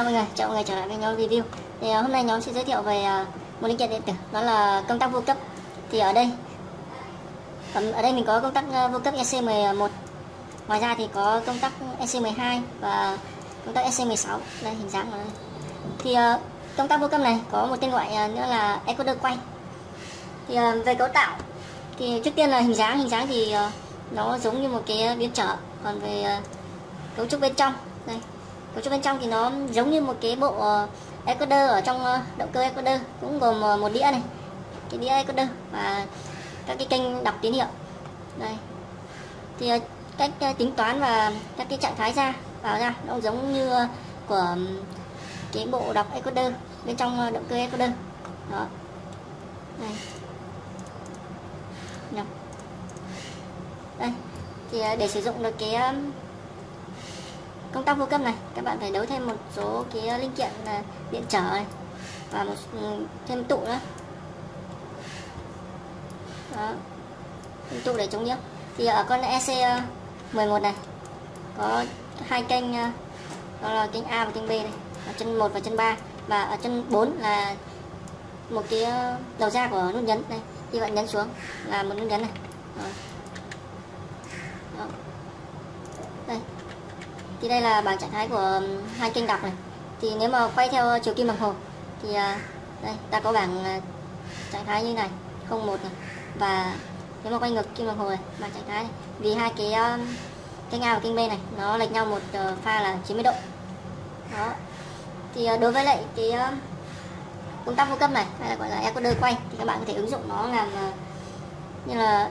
Chào mọi người trở lại với Nhóm Review. Thì hôm nay nhóm sẽ giới thiệu về một linh kiện điện tử, đó là công tắc vô cấp. Thì ở đây mình có công tắc vô cấp EC11. Ngoài ra thì có công tắc EC12 và công tắc EC16. Đây, hình dáng của nó. Thì công tắc vô cấp này có một tên gọi nữa là Encoder Quay. Thì về cấu tạo thì trước tiên là hình dáng thì nó giống như một cái biến trở. Còn về cấu trúc bên trong, đây, cấu trúc bên trong thì nó giống như một cái bộ encoder ở trong động cơ encoder, cũng gồm một đĩa này, cái đĩa encoder và các cái kênh đọc tín hiệu. Đây, thì cách tính toán và các cái trạng thái ra vào ra nó giống như của cái bộ đọc encoder bên trong động cơ encoder. Đó, đây, đây, thì để sử dụng được cái công tắc vô cấp này, các bạn phải đấu thêm một số cái linh kiện điện trở này và thêm tụ nữa. Đó, thêm tụ để chống nhiễu. Thì ở con EC11 này có hai kênh, đó là kênh A và kênh B này, ở chân 1 và chân 3, và ở chân 4 là một cái đầu ra của nút nhấn đây. Khi bạn nhấn xuống là một nút nhấn này. Đó. Đó. Đây. Thì đây là bảng trạng thái của hai kênh đọc này. Thì nếu mà quay theo chiều kim đồng hồ thì đây ta có bảng trạng thái như này, 01 này, và nếu mà quay ngược kim đồng hồ này, bảng trạng thái này. Vì hai cái kênh A và kênh B này nó lệch nhau một pha là 90 độ. Đó. Thì đối với lại cái công tắc vô cấp này, hay là gọi là encoder quay, thì các bạn có thể ứng dụng nó làm như là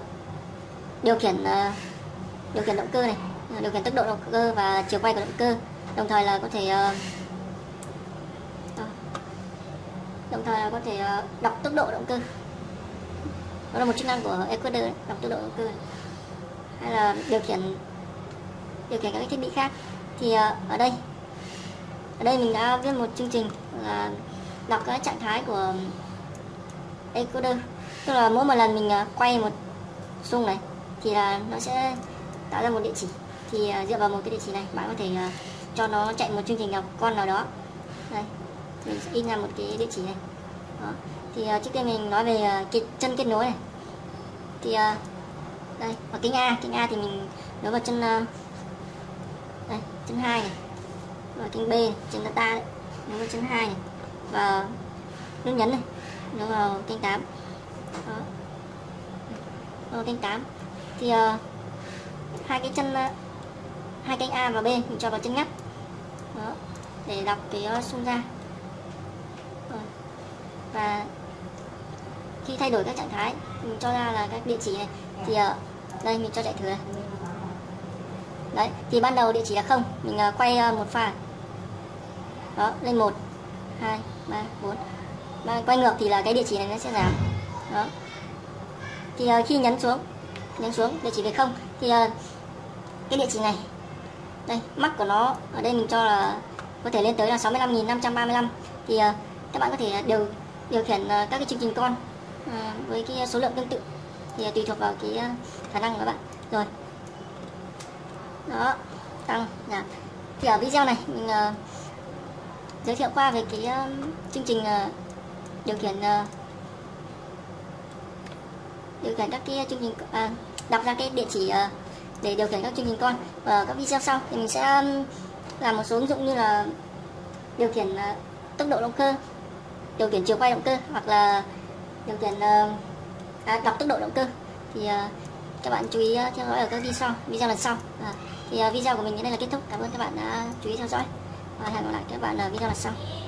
điều khiển động cơ này, điều khiển tốc độ động cơ và chiều quay của động cơ, đồng thời là có thể đọc tốc độ động cơ. Đó là một chức năng của encoder, đọc tốc độ động cơ, hay là điều khiển các cái thiết bị khác. Thì ở đây mình đã viết một chương trình là đọc các trạng thái của encoder, tức là mỗi một lần mình quay một xung này thì là nó sẽ tạo ra một địa chỉ. Thì dựa vào một cái địa chỉ này bạn có thể cho nó chạy một chương trình nào con nào đó. Đây, mình sẽ in ra một cái địa chỉ này. Đó. Thì trước tiên mình nói về chân kết nối này. Thì đây, ở kênh A thì mình nối vào chân đây, chân 2 này. Và kênh B này, chân data đấy, nối vào chân 2 này, và nút nhấn này, nối vào kênh 8. Đó. Nối vào kênh 8. Thì hai kênh A và B mình cho vào chân ngắt. Đó, để đọc cái xung ra. Rồi. Và khi thay đổi các trạng thái, mình cho ra là các địa chỉ này. Thì đây mình cho chạy thử này. Đấy, thì ban đầu địa chỉ là 0, mình quay một pha. Đó, lên 1 2 3 4. Và quay ngược thì là cái địa chỉ này nó sẽ giảm. Đó. Thì khi nhấn xuống địa chỉ về 0 thì cái địa chỉ này đây, max của nó ở đây mình cho là có thể lên tới là 65.535. Thì các bạn có thể điều khiển các cái chương trình con với cái số lượng tương tự, thì tùy thuộc vào cái khả năng của các bạn. Rồi, đó, tăng giảm. Thì ở video này mình giới thiệu qua về cái chương trình điều khiển các cái chương trình, đọc ra cái địa chỉ để điều khiển các chương trình con. Và các video sau thì mình sẽ làm một số ứng dụng như là điều khiển tốc độ động cơ, điều khiển chiều quay động cơ, hoặc là điều khiển đọc tốc độ động cơ. Thì các bạn chú ý theo dõi ở các video lần sau. Thì video của mình đến đây là kết thúc. Cảm ơn các bạn đã chú ý theo dõi và hẹn gặp lại các bạn ở video lần sau.